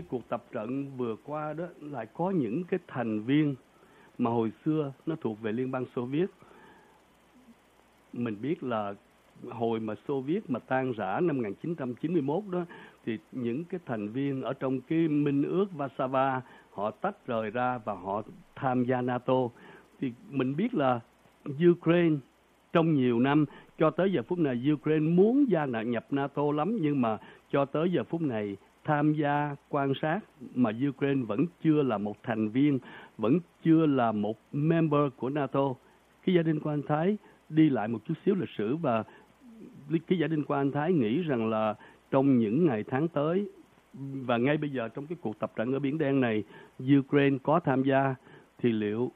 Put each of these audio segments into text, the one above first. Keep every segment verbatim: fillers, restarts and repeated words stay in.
cái cuộc tập trận vừa qua đó lại có những cái thành viên mà hồi xưa nó thuộc về Liên bang Xô Viết. Mình biết là hồi mà Xô Viết mà tan rã năm một nghìn chín trăm chín mươi mốt đó, thì những cái thành viên ở trong cái Minh ước Vasava họ tách rời ra và họ tham gia NATO. Thì mình biết là Ukraine trong nhiều năm, cho tới giờ phút này Ukraine muốn gia nhập NATO lắm, nhưng mà cho tới giờ phút này tham gia quan sát mà Ukraine vẫn chưa là một thành viên, vẫn chưa là một member của NATO. Cái gia đình của anh Thái đi lại một chút xíu lịch sử, và cái gia đình của anh Thái nghĩ rằng là trong những ngày tháng tới và ngay bây giờ trong cái cuộc tập trận ở Biển Đen này Ukraine có tham gia, thì liệu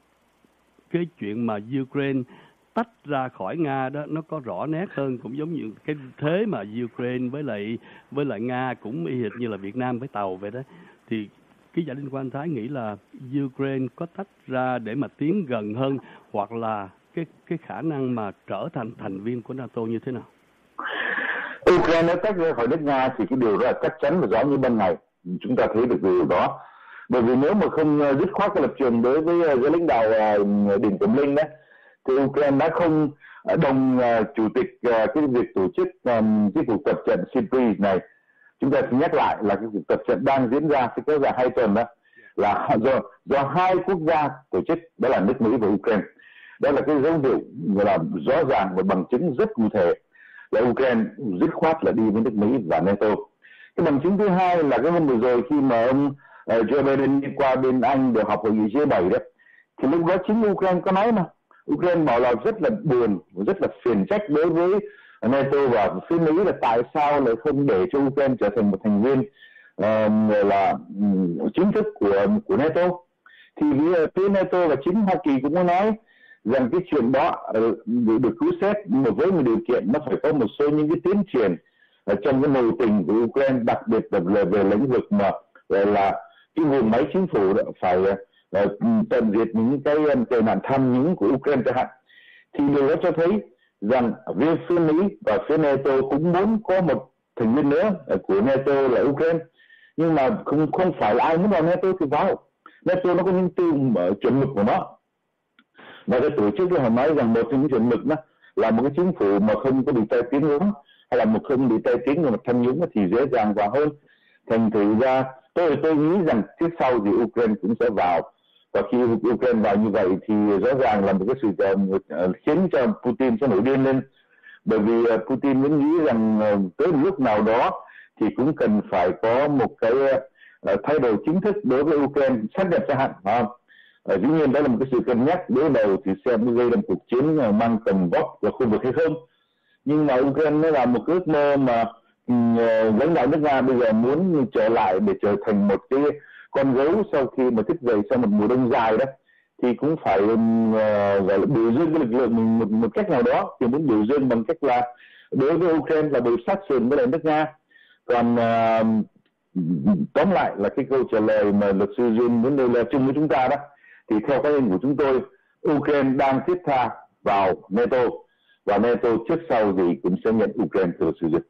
cái chuyện mà Ukraine tách ra khỏi Nga đó nó có rõ nét hơn, cũng giống như cái thế mà Ukraine với lại với lại Nga cũng y hệt như là Việt Nam với Tàu vậy đó. Thì cái giả định của anh Thái nghĩ là Ukraine có tách ra để mà tiến gần hơn, hoặc là cái cái khả năng mà trở thành thành viên của NATO như thế nào? Ukraine nếu tách ra khỏi nước Nga thì cái điều đó là chắc chắn và rõ như ban ngày, chúng ta thấy được điều đó. Bởi vì nếu mà không dứt khoát cái lập trường đối với giới lãnh đạo Đinh Cẩm Linh đấy, thì Ukraine đã không đồng uh, chủ tịch uh, cái việc tổ chức um, cái cuộc tập trận SIPRI này. Chúng ta xin nhắc lại là cái cuộc tập trận đang diễn ra sẽ kéo dài hai tuần đó, là do do hai quốc gia tổ chức, đó là nước Mỹ và Ukraine. Đó là cái dấu hiệu là rõ ràng và bằng chứng rất cụ thể là Ukraine dứt khoát là đi với nước Mỹ và NATO. Cái bằng chứng thứ hai là cái hôm vừa rồi khi mà ông uh, Joe Biden đi qua bên Anh để họp hội nghị G bảy đó, thì lúc đó chính Ukraine có nói mà. Ukraine bảo là rất là buồn, rất là phiền trách đối với NATO và phía Mỹ là tại sao lại không để cho Ukraine trở thành một thành viên uh, là um, chính thức của của NATO. Thì phía NATO và chính Hoa Kỳ cũng có nói rằng cái chuyện đó uh, được cứu xét, nhưng mà với một điều kiện nó phải có một số những cái tiến triển uh, trong cái nội tình của Ukraine, đặc biệt là về lĩnh vực mà uh, là cái vùng máy chính phủ đó phải uh, tận diệt những cái tệ nạn tham nhũng của Ukraine chẳng hạn. Thì điều đó cho thấy rằng về phía Mỹ và phía NATO cũng muốn có một thành viên nữa của NATO là Ukraine, nhưng mà không không phải là ai muốn vào NATO thì vào. NATO nó có những tiêu chuẩn mực của nó, và cái tổ chức họ nói rằng một trong những chuẩn mực đó là một cái chính phủ mà không có bị tai tiếng đúng, hay là một không bị tai tiếng về tham nhũng thì dễ dàng vào hơn. Thành thử ra tôi tôi nghĩ rằng trước sau thì Ukraine cũng sẽ vào. Và khi Ukraine vào như vậy thì rõ ràng là một cái sự khiến cho Putin sẽ nổi điên lên. Bởi vì Putin vẫn nghĩ rằng tới một lúc nào đó thì cũng cần phải có một cái thay đổi chính thức đối với Ukraine, sát nhập chẳng hạn. À, dĩ nhiên đó là một cái sự cân nhắc đối đầu thì xem gây ra một cuộc chiến mang tầm vóc và khu vực hay không. Nhưng mà Ukraine nó là một cái ước mơ mà lãnh đạo nước Nga bây giờ muốn trở lại để trở thành một cái con gấu sau khi mà thức dậy sau một mùa đông dài đó, thì cũng phải gọi là biểu dương cái lực lượng mình một, một cách nào đó, thì muốn biểu dương bằng cách là đối với Ukraine là đều sát sườn với lại nước Nga. Còn uh, tóm lại là cái câu trả lời mà luật sư Duyên muốn đưa ra chung với chúng ta đó, thì theo cái nhìn của chúng tôi Ukraine đang thiết tha vào NATO, và NATO trước sau gì cũng sẽ nhận Ukraine. Thưa luật sư Duyên.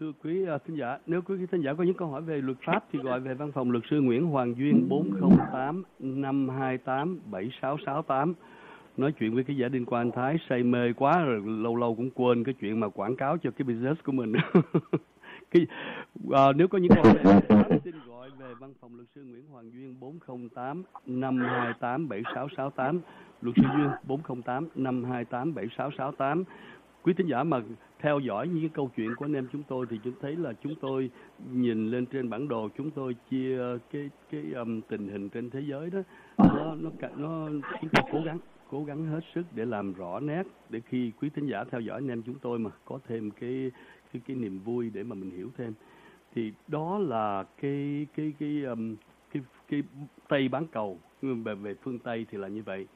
Thưa quý thính giả, nếu quý thính giả có những câu hỏi về luật pháp thì gọi về văn phòng luật sư Nguyễn Hoàng Duyên bốn không tám năm hai tám bảy sáu sáu tám. Nói chuyện với cái giả Đinh Quang Anh Thái say mê quá rồi, lâu lâu cũng quên cái chuyện mà quảng cáo cho cái business của mình. cái, à, nếu có những câu hỏi về luật pháp xin gọi về văn phòng luật sư Nguyễn Hoàng Duyên bốn không tám năm hai tám bảy sáu sáu tám. Luật sư Duyên bốn không tám năm hai tám bảy sáu sáu tám. Quý thính giả mà theo dõi những câu chuyện của anh em chúng tôi thì chúng thấy là chúng tôi nhìn lên trên bản đồ, chúng tôi chia cái cái um, tình hình trên thế giới đó, nó nó nó chúng tôi cố gắng cố gắng hết sức để làm rõ nét, để khi quý thính giả theo dõi anh em chúng tôi mà có thêm cái cái cái niềm vui để mà mình hiểu thêm. Thì đó là cái cái cái um, cái, cái Tây bán cầu, về về phương Tây thì là như vậy.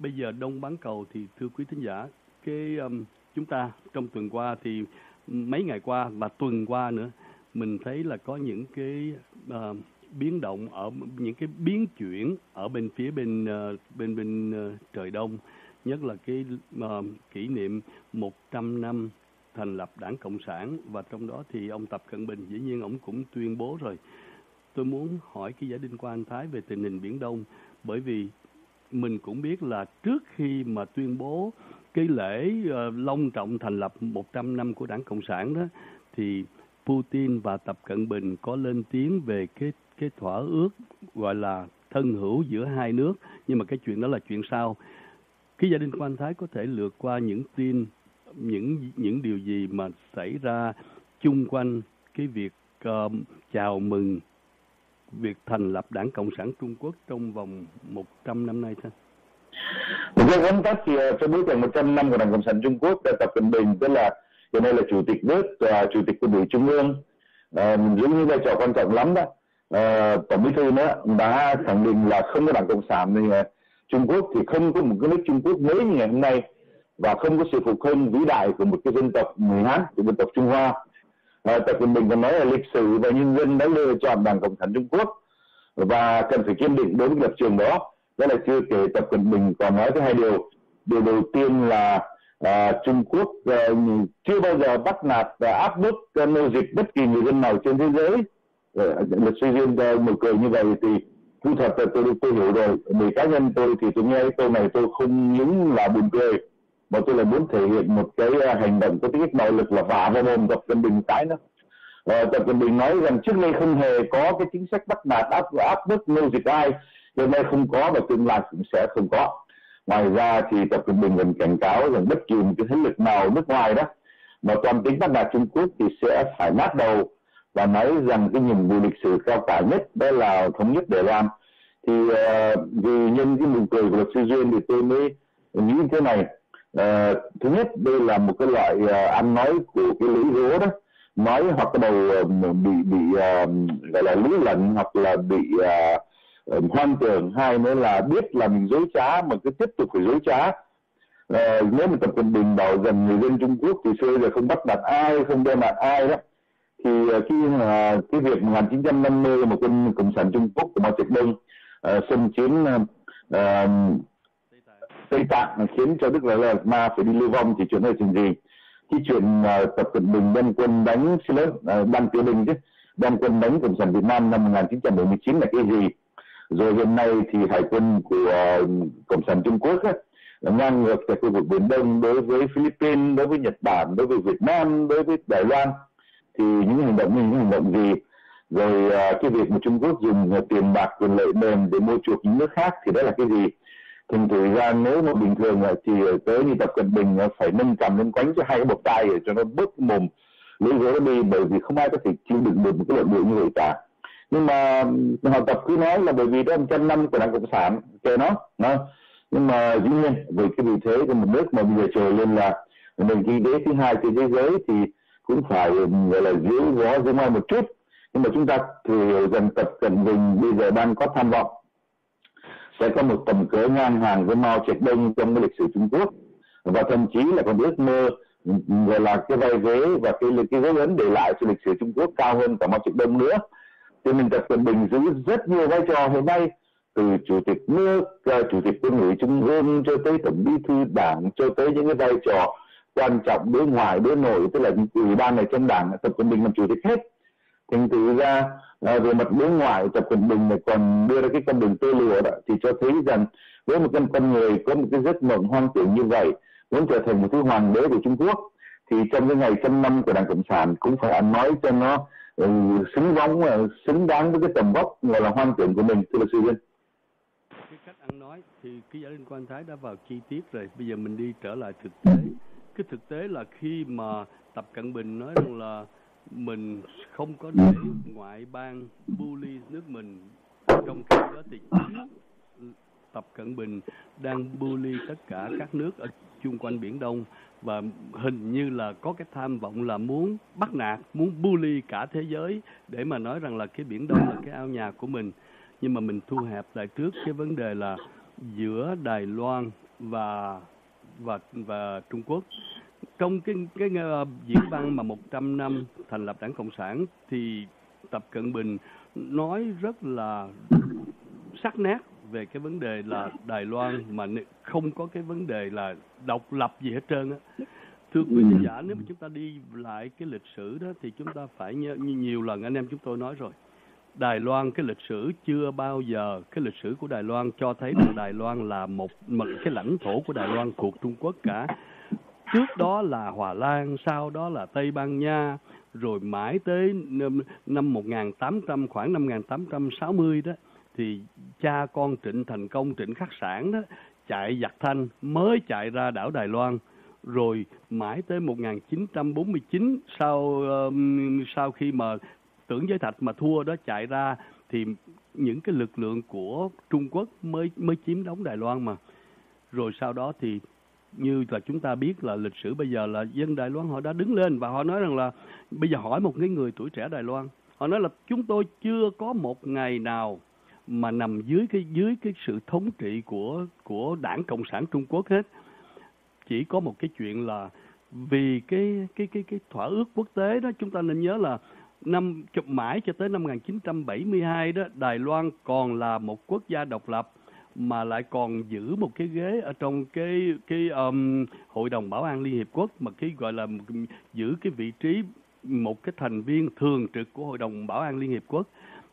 Bây giờ Đông bán cầu thì thưa quý thính giả, cái um, chúng ta trong tuần qua thì mấy ngày qua và tuần qua nữa mình thấy là có những cái uh, biến động ở những cái biến chuyển ở bên phía bên uh, bên bên uh, trời Đông, nhất là cái uh, kỷ niệm một trăm năm thành lập Đảng Cộng sản, và trong đó thì ông Tập Cận Bình dĩ nhiên ông cũng tuyên bố rồi. Tôi muốn hỏi ký giả Đinh Quang Anh Thái về tình hình Biển Đông, bởi vì mình cũng biết là trước khi mà tuyên bố cái lễ uh, long trọng thành lập một trăm năm của Đảng Cộng sản đó, thì Putin và Tập Cận Bình có lên tiếng về cái cái thỏa ước gọi là thân hữu giữa hai nước, nhưng mà cái chuyện đó là chuyện sau. Ký giả Đinh Quang Anh Thái có thể lượt qua những tin những những điều gì mà xảy ra chung quanh cái việc uh, chào mừng việc thành lập Đảng Cộng sản Trung Quốc trong vòng một trăm năm nay thôi. Trong tóm tắt thì trong bối cảnh một trăm năm của Đảng Cộng sản Trung Quốc, Tập Cận Bình tức là hiện nay là chủ tịch nước và chủ tịch Quân ủy Trung ương, à, giữ những vai trò quan trọng lắm đó. À, Tổng Bí thư nữa đã khẳng định là không có Đảng Cộng sản thì Trung Quốc thì không có một cái nước Trung Quốc mới như ngày hôm nay, và không có sự phục hưng vĩ đại của một cái dân tộc người Hán, của dân tộc Trung Hoa. À, Tập Cận Bình còn nói là lịch sử và nhân dân đã lựa chọn Đảng Cộng sản Trung Quốc và cần phải kiên định đối với lập trường đó. Đó là chưa kể Tập Cận Bình còn nói tới hai điều. Điều đầu tiên là à, Trung Quốc à, chưa bao giờ bắt nạt và áp bức à, nô dịch bất kỳ người dân nào trên thế giới. À, luật sư Duyên à, mở cười như vậy thì thú thật là tôi, tôi hiểu rồi. Vì cá nhân tôi thì tôi nghe câu này tôi không những là buồn cười, mà tôi là muốn thể hiện một cái hành động có tính cách bạo lực là vả vào mồm Tập Cận Bình cái đó. À, Tập Cận Bình nói rằng trước nay không hề có cái chính sách bắt nạt áp, áp bức nô dịch ai, hiện nay không có và tương lai cũng sẽ không có. Ngoài ra thì Tập Cận Bình còn cảnh cáo rằng bất kỳ một cái thế lực nào nước ngoài đó mà toàn tính bắt nạt Trung Quốc thì sẽ phải nát đầu, và nói rằng cái nhiệm vụ lịch sử cao cả nhất đó là thống nhất Đài Loan. Thì uh, vì nhân cái mùi cười của luật sư Duyên thì tôi mới nghĩ thế này. Uh, thứ nhất, đây là một cái loại uh, ăn nói của cái lưỡi rố đó, nói hoặc cái đầu uh, bị bị uh, gọi là lý lận hoặc là bị uh, hoang tưởng, hay nữa là biết là mình dối trá mà cứ tiếp tục phải dối trá. Uh, nếu mà Tập Cận Bình bảo rằng người dân Trung Quốc thì xưa giờ không bắt nạt ai, không đe nạt ai đó, thì uh, khi uh, cái việc một chín năm mươi một quân Cộng sản Trung Quốc của Mao Trạch Đông uh, xâm chiếm uh, uh, Tây Tạng khiến cho Đức là Ma phải đi lưu vong thì chuyện này chuyện gì? Khi chuyện uh, Tập Cận Bình đem quân đánh xin lỗi uh, Ban Tiểu Bình chứ đem quân đánh Cộng sản Việt Nam năm một chín bảy chín là cái gì? Rồi hiện nay thì hải quân của uh, Cộng sản Trung Quốc ấy, là ngang ngược tại khu vực Biển Đông đối với Philippines, đối với Nhật Bản, đối với Việt Nam, đối với Đài Loan, thì những hành động như những hành động gì? Rồi uh, cái việc mà Trung Quốc dùng uh, tiền bạc quyền lợi mềm để mua chuộc những nước khác thì đó là cái gì? Thành thử ra nếu mà bình thường thì tới như Tập Cận Bình phải nâng cầm lên quánh cho hai cái bọc tay để cho nó bớt mồm lưỡi gối đi, bởi vì không ai có thể chịu đựng được một cái luận điệu như vậy cả. Nhưng mà họ Tập cứ nói là bởi vì đó một trăm năm của Đảng Cộng sản, kệ nó, nó. Nhưng mà dĩ nhiên với cái vị thế của một nước mà bây giờ trời lên là nền kinh tế thứ hai trên thế giới thì cũng phải gọi là giữ gió giữ ngoài một chút. Nhưng mà chúng ta thì hiểu rằng Tập Cận Bình bây giờ đang có tham vọng sẽ có một tầm cỡ ngang hàng với Mao Trạch Đông trong cái lịch sử Trung Quốc, và thậm chí là còn ước mơ gọi là cái vai vế và cái cái dấu ấn để lại cho lịch sử Trung Quốc cao hơn cả Mao Trạch Đông nữa. Thì mình Tập Cận Bình giữ rất nhiều vai trò hiện nay, từ chủ tịch nước, chủ tịch Quân ủy Trung ương cho tới tổng bí thư đảng, cho tới những cái vai trò quan trọng đối ngoại đối nội, tức là những ủy ban này trong đảng Tập Cận Bình làm chủ tịch hết. Thành thử ra à, về mặt đối ngoại Tập Cận Bình này còn đưa ra cái con đường tơ lụa đó, thì cho thấy rằng với một con con người có một cái giấc mộng hoang tưởng như vậy, muốn trở thành một thứ hoàng đế của Trung Quốc, thì trong cái ngày trăm năm của Đảng Cộng sản cũng phải ăn nói cho nó ừ, xứng đáng xứng đáng với cái tầm vóc gọi là hoang tưởng của mình. Thưa luật sư Duyên, cái cách ăn nói thì ký giả Đinh Quang Anh Thái đã vào chi tiết rồi, bây giờ mình đi trở lại thực tế. Cái thực tế là khi mà Tập Cận Bình nói rằng là mình không có để ngoại bang bully nước mình, trong khi đó thì Tập Cận Bình đang bully tất cả các nước ở chung quanh Biển Đông, và hình như là có cái tham vọng là muốn bắt nạt, muốn bully cả thế giới để mà nói rằng là cái Biển Đông là cái ao nhà của mình. Nhưng mà mình thu hẹp lại trước cái vấn đề là giữa Đài Loan và và và Trung Quốc. Trong cái, cái uh, diễn văn mà một trăm năm thành lập Đảng Cộng sản thì Tập Cận Bình nói rất là sắc nét về cái vấn đề là Đài Loan mà không có cái vấn đề là độc lập gì hết trơn á. Thưa quý vị giả, nếu mà chúng ta đi lại cái lịch sử đó thì chúng ta phải, như nhiều lần anh em chúng tôi nói rồi, Đài Loan cái lịch sử chưa bao giờ, cái lịch sử của Đài Loan cho thấy là Đài Loan là một, một cái lãnh thổ của Đài Loan thuộc Trung Quốc cả. Trước đó là Hòa Lan, sau đó là Tây Ban Nha, rồi mãi tới năm một nghìn tám trăm, khoảng năm một nghìn tám trăm sáu mươi đó, thì cha con Trịnh Thành Công, Trịnh Khắc Sản đó, chạy giặc Thanh mới chạy ra đảo Đài Loan. Rồi mãi tới một nghìn chín trăm bốn mươi chín, sau sau khi mà Tưởng Giới Thạch mà thua đó chạy ra, thì những cái lực lượng của Trung Quốc mới mới chiếm đóng Đài Loan mà. Rồi sau đó thì như là chúng ta biết là lịch sử bây giờ là dân Đài Loan họ đã đứng lên và họ nói rằng là, bây giờ hỏi một cái người tuổi trẻ Đài Loan, họ nói là chúng tôi chưa có một ngày nào mà nằm dưới cái dưới cái sự thống trị của của Đảng Cộng sản Trung Quốc hết. Chỉ có một cái chuyện là vì cái cái cái cái thỏa ước quốc tế đó, chúng ta nên nhớ là năm chụp mãi cho tới năm một nghìn chín trăm bảy mươi hai đó, Đài Loan còn là một quốc gia độc lập mà lại còn giữ một cái ghế ở trong cái cái um, Hội đồng Bảo an Liên Hiệp Quốc, mà cái gọi là giữ cái vị trí một cái thành viên thường trực của Hội đồng Bảo an Liên Hiệp Quốc,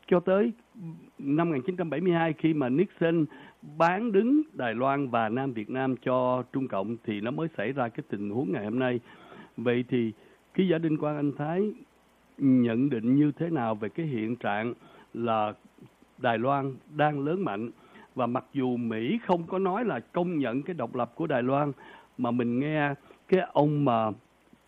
cho tới năm một nghìn chín trăm bảy mươi hai khi mà Nixon bán đứng Đài Loan và Nam Việt Nam cho Trung Cộng thì nó mới xảy ra cái tình huống ngày hôm nay. Vậy thì ký giả Đinh Quang Anh Thái nhận định như thế nào về cái hiện trạng là Đài Loan đang lớn mạnh, và mặc dù Mỹ không có nói là công nhận cái độc lập của Đài Loan, mà mình nghe cái ông mà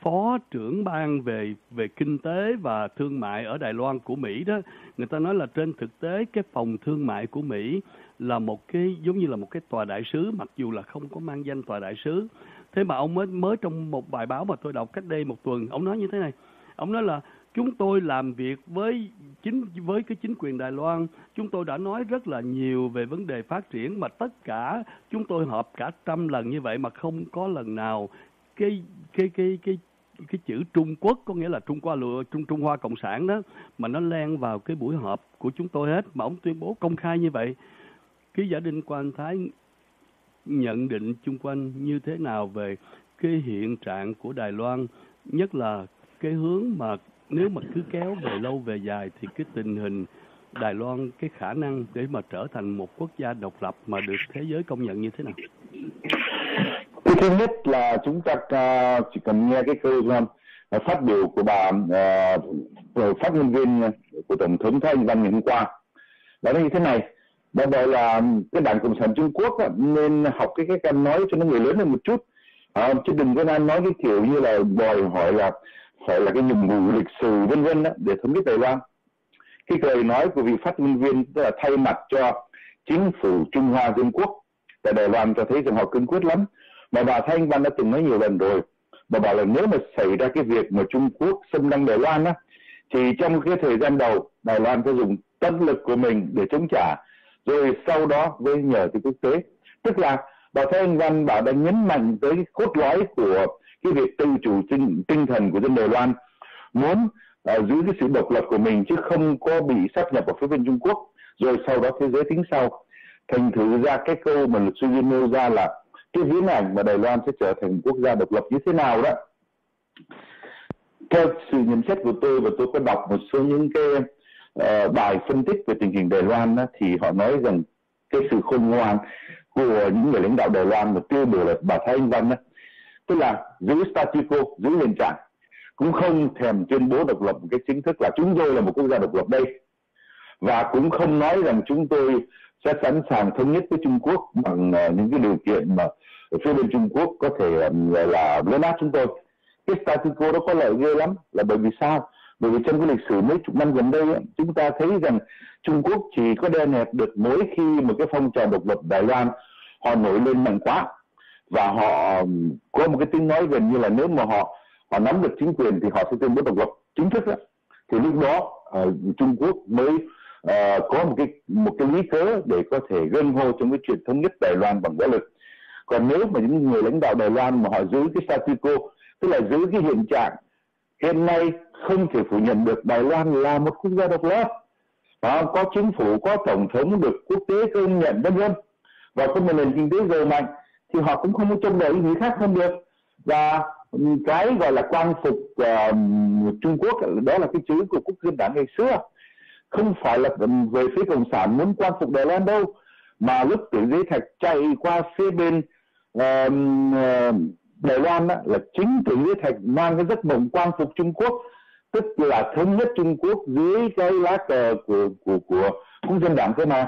phó trưởng ban về về kinh tế và thương mại ở Đài Loan của Mỹ đó, người ta nói là trên thực tế cái phòng thương mại của Mỹ là một cái giống như là một cái tòa đại sứ, mặc dù là không có mang danh tòa đại sứ. Thế mà ông mới mới trong một bài báo mà tôi đọc cách đây một tuần, ông nói như thế này, ông nói là chúng tôi làm việc với chính với cái chính quyền Đài Loan, chúng tôi đã nói rất là nhiều về vấn đề phát triển, mà tất cả chúng tôi họp cả trăm lần như vậy mà không có lần nào cái cái cái cái cái chữ Trung Quốc, có nghĩa là Trung Hoa Trung Trung Hoa Cộng sản đó, mà nó len vào cái buổi họp của chúng tôi hết, mà ông tuyên bố công khai như vậy. Ký giả Đinh Quang Anh Thái nhận định chung quanh như thế nào về cái hiện trạng của Đài Loan, nhất là cái hướng mà nếu mà cứ kéo về lâu về dài thì cái tình hình Đài Loan, cái khả năng để mà trở thành một quốc gia độc lập mà được thế giới công nhận như thế nào? Thứ nhất là chúng ta chỉ cần nghe cái câu phát biểu của bà phát ngôn viên của Tổng thống Thái Anh Văn ngày hôm qua, đó là như thế này, đó là cái Đảng Cộng sản Trung Quốc nên học cái cái nói cho nó người lớn hơn một chút, chứ đừng có nói cái kiểu như là đòi hỏi là phải là cái nhiệm vụ lịch sử vân vân để thống nhất Đài Loan. Cái lời nói của vị phát ngôn viên tức là thay mặt cho chính phủ Trung Hoa Dân Quốc tại Đài Loan cho thấy rằng họ cương quyết lắm. Mà bà Thái Anh Văn đã từng nói nhiều lần rồi, bà bảo là nếu mà xảy ra cái việc mà Trung Quốc xâm lăng Đài Loan á, thì trong cái thời gian đầu Đài Loan sẽ dùng tâm lực của mình để chống trả, rồi sau đó với nhờ tới quốc tế. Tức là bà Thái Anh Văn bảo đã nhấn mạnh tới cái cốt lõi của cái việc tự chủ tinh, tinh thần của dân Đài Loan, muốn uh, giữ cái sự độc lập của mình chứ không có bị sáp nhập vào phía bên Trung Quốc, rồi sau đó thế giới tính sau. Thành thử ra cái câu mà luật sư Duyên nêu ra là cái viễn ảnh mà Đài Loan sẽ trở thành quốc gia độc lập như thế nào đó, theo sự nhận xét của tôi, và tôi có đọc một số những cái uh, bài phân tích về tình hình Đài Loan đó, thì họ nói rằng cái sự khôn ngoan của những người lãnh đạo Đài Loan mà tiêu biểu là bà Thái Anh Văn đó, tức là giữ statu quo, giữ hiện trạng, cũng không thèm tuyên bố độc lập một cái chính thức là chúng tôi là một quốc gia độc lập đây, và cũng không nói rằng chúng tôi sẽ sẵn sàng thống nhất với Trung Quốc bằng uh, những cái điều kiện mà phía bên Trung Quốc có thể um, là lấn át chúng tôi. Cái statu quo đó có lợi ghê lắm, là bởi vì sao? Bởi vì trong cái lịch sử mấy chục năm gần đây ấy, chúng ta thấy rằng Trung Quốc chỉ có đen hẹp được mỗi khi một cái phong trào độc lập Đài Loan họ nổi lên mạnh quá, và họ có một cái tiếng nói gần như là nếu mà họ họ nắm được chính quyền thì họ sẽ tuyên bố độc lập chính thức đó. Thì lúc đó uh, Trung Quốc mới Uh, có một cái một cái lý cớ để có thể gân hô trong cái chuyện thống nhất Đài Loan bằng võ lực. Còn nếu mà những người lãnh đạo Đài Loan mà họ giữ cái statu quo, tức là giữ cái hiện trạng hiện nay, không thể phủ nhận được Đài Loan là một quốc gia độc lập, uh, có chính phủ, có tổng thống được quốc tế công nhận vân vân, và có một nền kinh tế giàu mạnh, thì họ cũng không có trông đợi gì khác hơn được. Và cái gọi là quan phục uh, Trung Quốc, đó là cái chữ của quốc dân đảng ngày xưa, không phải là về phía cộng sản muốn quan phục Đài Loan đâu, mà lúc Tưởng Giới Thạch chạy qua phía bên uh, Đài Loan đó, là chính Tưởng Giới Thạch mang cái giấc mộng quan phục Trung Quốc, tức là thống nhất Trung Quốc dưới cái lá cờ của của của quốc dân đảng cơ mà.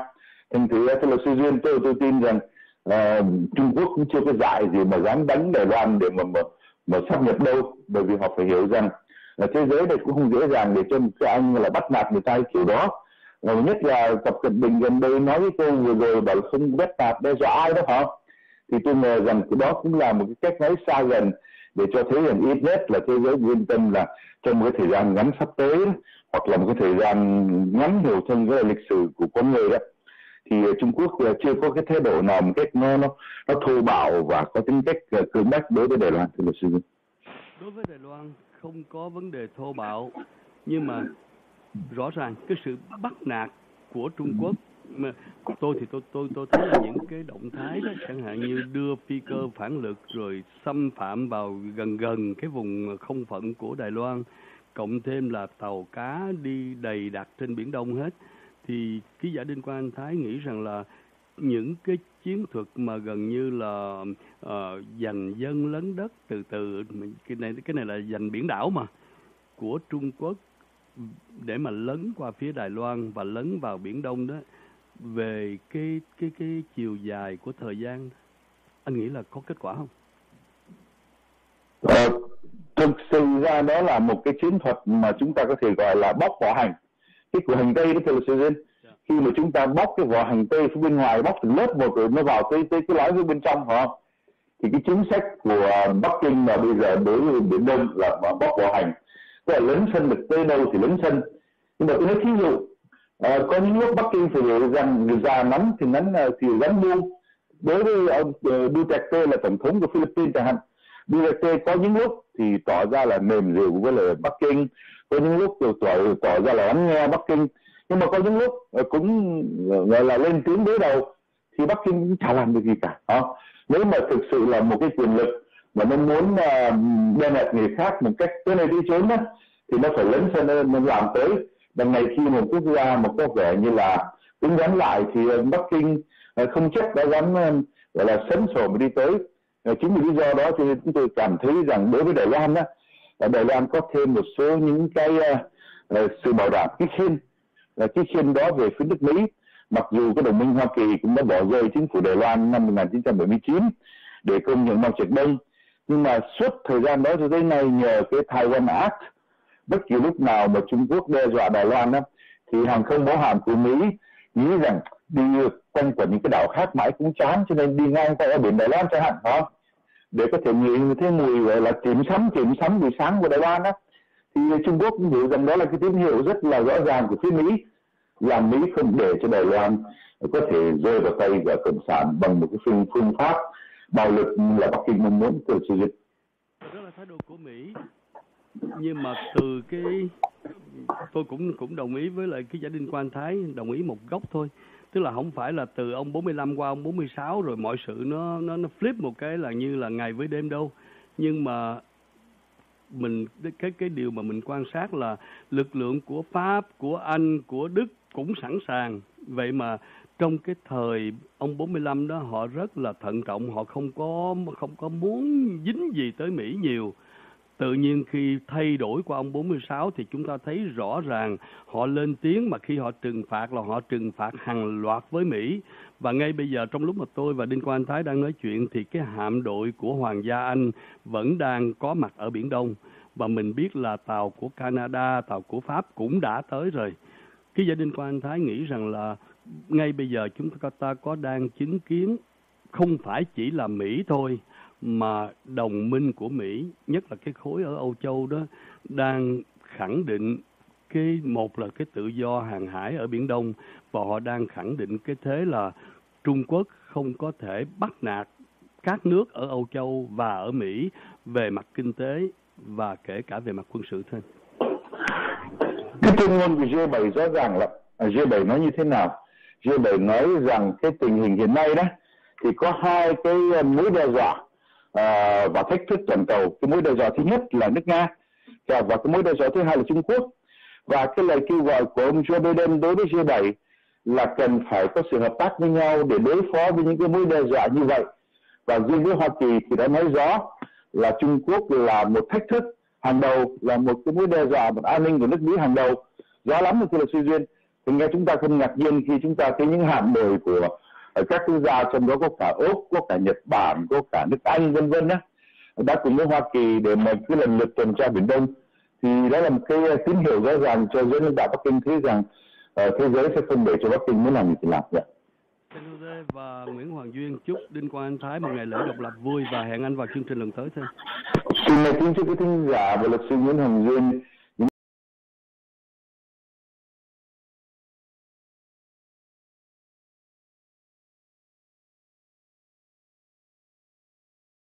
Thành thử thưa luật sư Duyên, tôi tôi tin rằng uh, Trung Quốc cũng chưa có dại gì mà dám đánh Đài Loan để mà mà, mà sắp nhập đâu, bởi vì họ phải hiểu rằng là thế giới này cũng không dễ dàng để cho một cái anh là bắt nạt người ta kiểu đó. Và nhất là Tập Cận Bình gần đây nói với tôi vừa rồi bảo không bắt nạt đe dọa ai đó hả, thì tôi ngờ rằng cái đó cũng là một cái cách nói xa gần để cho thấy rằng ít nhất là thế giới yên tâm là trong một cái thời gian ngắn sắp tới, hoặc là một cái thời gian ngắn hiểu trong cái lịch sử của con người đó, thì Trung Quốc chưa có cái thái độ nào một cách nó nó, nó thô bạo và có tính cách cưỡng bách đối với Đài Loan. Thưa luật sư, đối với Đài Loan không có vấn đề thô bạo, nhưng mà rõ ràng cái sự bắt nạt của Trung Quốc, mà tôi thì tôi tôi tôi thấy là những cái động thái đó, chẳng hạn như đưa phi cơ phản lực rồi xâm phạm vào gần gần cái vùng không phận của Đài Loan, cộng thêm là tàu cá đi đầy đặc trên Biển Đông hết, thì ký giả Đinh Quang Anh Thái nghĩ rằng là những cái chiến thuật mà gần như là uh, giành dân lấn đất từ từ, cái này cái này là giành biển đảo mà của Trung Quốc để mà lấn qua phía Đài Loan và lấn vào Biển Đông đó, về cái cái cái chiều dài của thời gian, anh nghĩ là có kết quả không? Ờ, thực sự ra đó là một cái chiến thuật mà chúng ta có thể gọi là bóc vỏ hành. Cái của hành tây đó thưa luật sư Duyên, khi mà chúng ta bóc cái vỏ hành tây phía bên ngoài, bóc từng lớp một rồi nó vào tới tới cái lõi phía bên trong hả? Thì cái chính sách của Bắc Kinh mà bây giờ đối với Biển Đông là bóc vỏ hành, tức là lấn sân được tới đâu thì lấn sân. Nhưng mà tôi nói thí dụ à, có những lúc Bắc Kinh phải hiểu rằng người già nắm thì nắm thì dám buông. Đối với ông uh, Duterte là tổng thống của Philippines chẳng hạn, Duterte có những lúc thì tỏ ra là mềm dịu với lời Bắc Kinh, có những lúc rồi tỏ, tỏ ra là lắng nghe Bắc Kinh, nhưng mà có những lúc cũng gọi là lên tiếng đối đầu thì Bắc Kinh cũng chả làm được gì cả. À, nếu mà thực sự là một cái quyền lực mà nó muốn đe nạt người khác một cách tới nơi đi chốn đó, thì nó phải lấn sân, nó làm tới. Đằng này khi một quốc gia mà có vẻ như là cứng rắn lại thì Bắc Kinh không chắc đã dám gọi là sấn sổ mà đi tới. Chính vì lý do đó cho nên chúng tôi cảm thấy rằng đối với Đài Loan đó, Đài Loan có thêm một số những cái uh, sự bảo đảm cái khiên, là cái khiên đó về phía nước Mỹ. Mặc dù cái đồng minh Hoa Kỳ cũng đã bỏ rơi chính phủ Đài Loan năm một nghìn chín trăm bảy mươi chín để công nhận Mao Trạch Đông, nhưng mà suốt thời gian đó cho tới nay nhờ cái Thái Anh Văn, bất kỳ lúc nào mà Trung Quốc đe dọa Đài Loan đó, thì hàng không mẫu hạm của Mỹ nghĩ rằng đi quanh quẩn những cái đảo khác mãi cũng chán, cho nên đi ngang qua biển Đài Loan chẳng hạn đó, để có thể ngửi thấy mùi gọi là kiểm sắm kiểm sắm buổi sáng của Đài Loan đó. Thì Trung Quốc cũng hiểu rằng đó là cái tín hiệu rất là rõ ràng của phía Mỹ, là Mỹ không để cho Đài Loan có thể rơi vào tay của cộng sản bằng một cái phương, phương pháp bạo lực là Bắc Kinh mong muốn từ sử dụng. Đó là thái độ của Mỹ. Nhưng mà từ cái tôi cũng cũng đồng ý với lại cái giả Đinh Quang Thái, đồng ý một góc thôi, tức là không phải là từ ông bốn mươi lăm qua ông bốn mươi sáu rồi mọi sự nó nó nó flip một cái là như là ngày với đêm đâu. Nhưng mà mình cái cái điều mà mình quan sát là lực lượng của Pháp, của Anh, của Đức cũng sẵn sàng. Vậy mà trong cái thời ông bốn mươi lăm đó họ rất là thận trọng, họ không có không có muốn dính gì tới Mỹ nhiều. Tự nhiên khi thay đổi qua ông bốn mươi sáu thì chúng ta thấy rõ ràng họ lên tiếng, mà khi họ trừng phạt là họ trừng phạt hàng loạt với Mỹ. Và ngay bây giờ trong lúc mà tôi và Đinh Quang Anh Thái đang nói chuyện thì cái hạm đội của Hoàng gia Anh vẫn đang có mặt ở Biển Đông. Và mình biết là tàu của Canada, tàu của Pháp cũng đã tới rồi. Cái gia Đinh Quang Anh Thái nghĩ rằng là ngay bây giờ chúng ta có đang chứng kiến không phải chỉ là Mỹ thôi, mà đồng minh của Mỹ, nhất là cái khối ở Âu Châu đó, đang khẳng định cái một là cái tự do hàng hải ở Biển Đông, và họ đang khẳng định cái thế là Trung Quốc không có thể bắt nạt các nước ở Âu Châu và ở Mỹ về mặt kinh tế và kể cả về mặt quân sự thôi. Cái tuyên ngôn của G bảy rõ ràng là G bảy nói như thế nào? G bảy nói rằng cái tình hình hiện nay đó thì có hai cái mối đe dọa. à, và thách thức toàn cầu. Cái mối đe dọa thứ nhất là nước Nga, và cái mối đe dọa thứ hai là Trung Quốc. Và cái lời kêu gọi của ông Joe Biden đối với G bảy là cần phải có sự hợp tác với nhau để đối phó với những cái mối đe dọa như vậy. Và riêng với Hoa Kỳ thì đã nói rõ là Trung Quốc là một thách thức hàng đầu, là một cái mối đe dọa một an ninh của nước Mỹ hàng đầu. Rõ lắm thưa luật sư Duyên, thì nghe chúng ta không ngạc nhiên khi chúng ta thấy những hạm đội của các quốc gia, trong đó có cả Úc, có cả Nhật Bản, có cả nước Anh vân vân á, đã cùng với Hoa Kỳ để mà cứ lần lượt tuần tra Biển Đông. Thì đó là một cái tín hiệu rõ ràng cho giới lãnh đạo Bắc Kinh thấy rằng uh, thế giới sẽ không để cho Bắc Kinh muốn làm gì thì làm vậy. Và Nguyễn Hoàng Duyên chúc Đinh Quang Anh Thái một ngày lễ độc lập vui, và hẹn anh vào chương trình lần tới. Xin mời kính chúc quý thính giả và luật sư Nguyễn Hoàng Duyên.